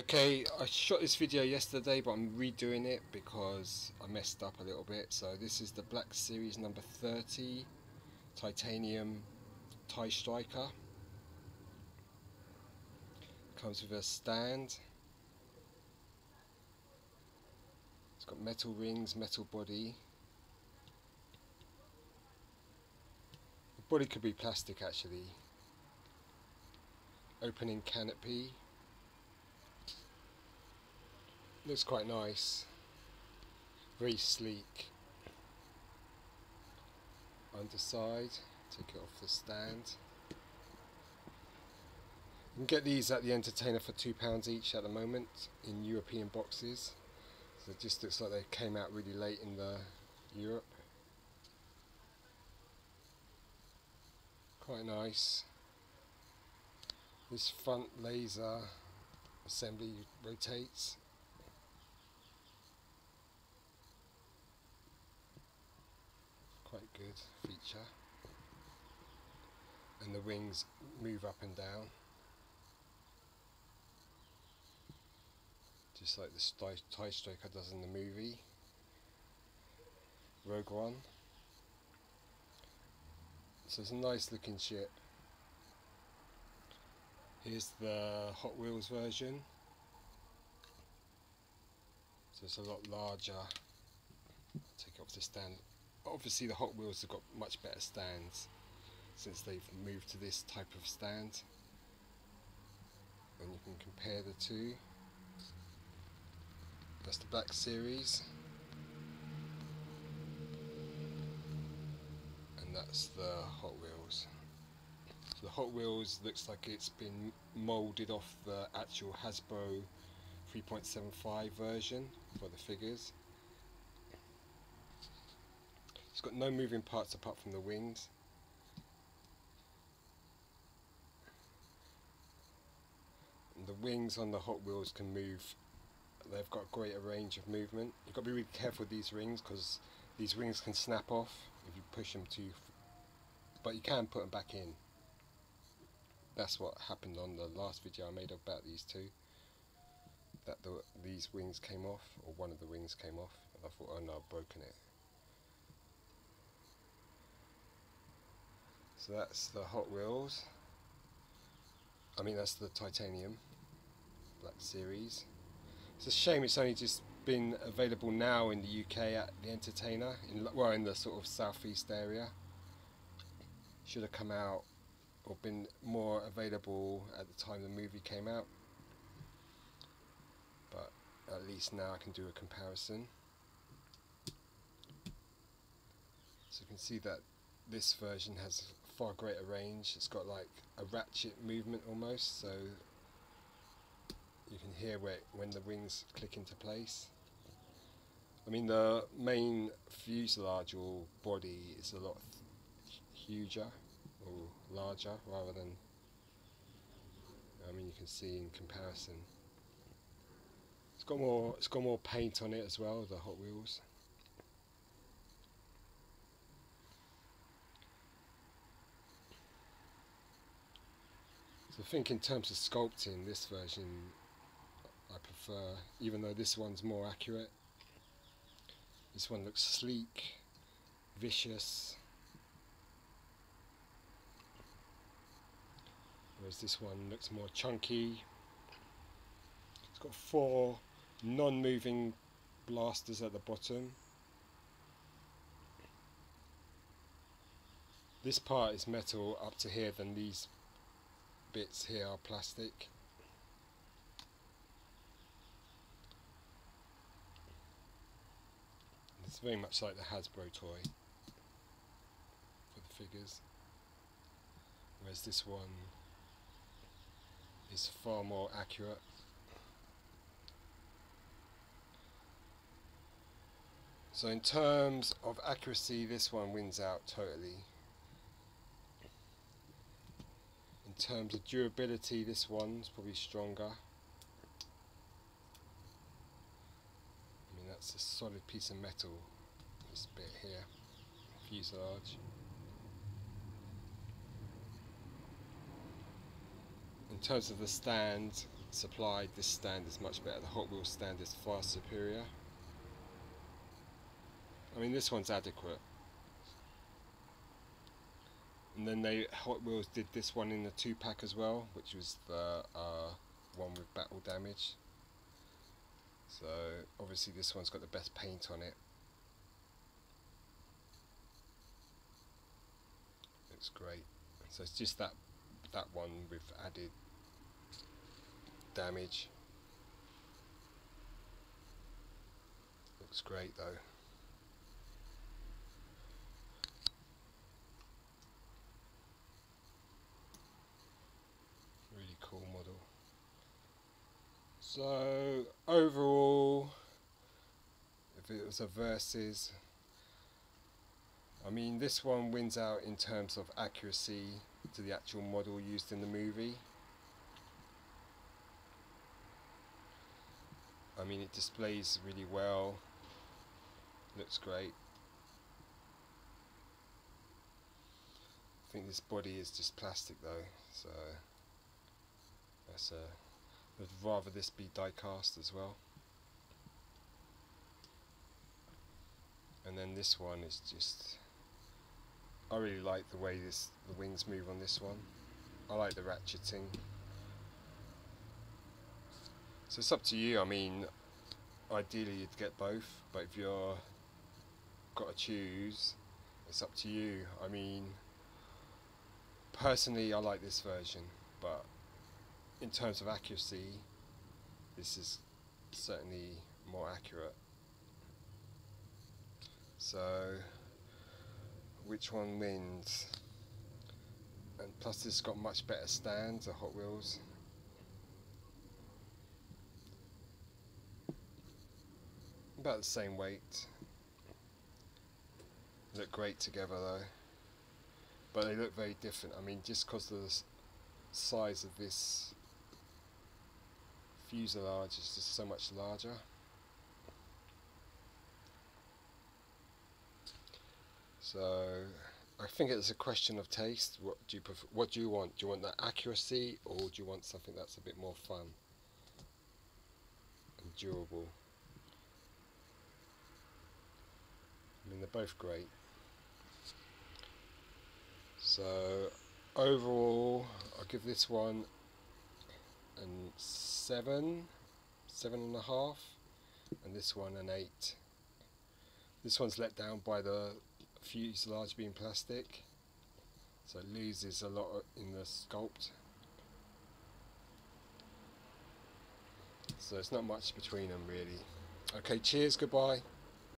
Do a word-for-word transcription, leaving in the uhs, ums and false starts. Okay, I shot this video yesterday, but I'm redoing it because I messed up a little bit. So this is the Black Series number thirty, Titanium TIE Striker. Comes with a stand. It's got metal rings, metal body. The body could be plastic actually. Opening canopy. Looks quite nice, very sleek. Underside, take it off the stand. You can get these at the Entertainer for two pounds each at the moment in European boxes. So it just looks like they came out really late in the Europe. Quite nice. This front laser assembly rotates. Quite good feature, and the wings move up and down just like the TIE Striker does in the movie Rogue One. So it's a nice looking ship. Here's the Hot Wheels version, so it's a lot larger. Take off the stand. Obviously the Hot Wheels have got much better stands since they've moved to this type of stand, and you can compare the two. That's the Black Series, and that's the Hot Wheels. So the Hot Wheels looks like it's been moulded off the actual Hasbro three point seven five version for the figures. It's got no moving parts apart from the wings. And the wings on the Hot Wheels can move. They've got a greater range of movement. You've got to be really careful with these rings because these wings can snap off if you push them too, but you can put them back in. That's what happened on the last video I made about these two. That the, these wings came off, or one of the wings came off, and I thought, oh no, I've broken it. So that's the Hot Wheels, I mean that's the Titanium Black Series. It's a shame it's only just been available now in the U K at the Entertainer, in, well in the sort of southeast area. Should have come out or been more available at the time the movie came out, but at least now I can do a comparison. So you can see that this version has far greater range. It's got like a ratchet movement almost, so you can hear where it, when the wings click into place. I mean the main fuselage or body is a lot huger or larger rather than, I mean you can see in comparison. It's got more, it's got more paint on it as well, the Hot Wheels. I think in terms of sculpting, this version I prefer, even though this one's more accurate. This one looks sleek, vicious, whereas this one looks more chunky. It's got four non-moving blasters at the bottom. This part is metal up to here, then these bits here are plastic. It's very much like the Hasbro toy for the figures, whereas this one is far more accurate. So in terms of accuracy, this one wins out totally. In terms of durability, this one's probably stronger. I mean that's a solid piece of metal, this bit here, fuselage. In terms of the stand, supply, this stand is much better. The Hot Wheels stand is far superior. I mean, this one's adequate. And then they Hot Wheels did this one in the two pack as well, which was the uh, one with battle damage. So obviously this one's got the best paint on it. Looks great. So it's just that that one with added damage. Looks great though. Really cool model. So overall, if it was a versus, I mean, this one wins out in terms of accuracy to the actual model used in the movie. I mean, it displays really well, looks great. I think this body is just plastic though, so that's a I'd rather this be die cast as well. And then this one is just, I really like the way this the wings move on this one. I like the ratcheting. So it's up to you. I mean, ideally you'd get both, but if you're got to choose, it's up to you. I mean, personally I like this version, but in terms of accuracy, this is certainly more accurate. So which one wins? And plus it's got much better stands, the Hot Wheels. About the same weight. Look great together though. But they look very different. I mean, just because of the size of this fuselage is just so much larger. So I think it's a question of taste. What do you prefer? What do you want? Do you want that accuracy, or do you want something that's a bit more fun and durable? I mean, they're both great. So overall, I'll give this one and seven, seven and a half, and this one an eight. This one's let down by the fuselage being plastic, so it loses a lot in the sculpt. So it's not much between them really. Okay, cheers, goodbye.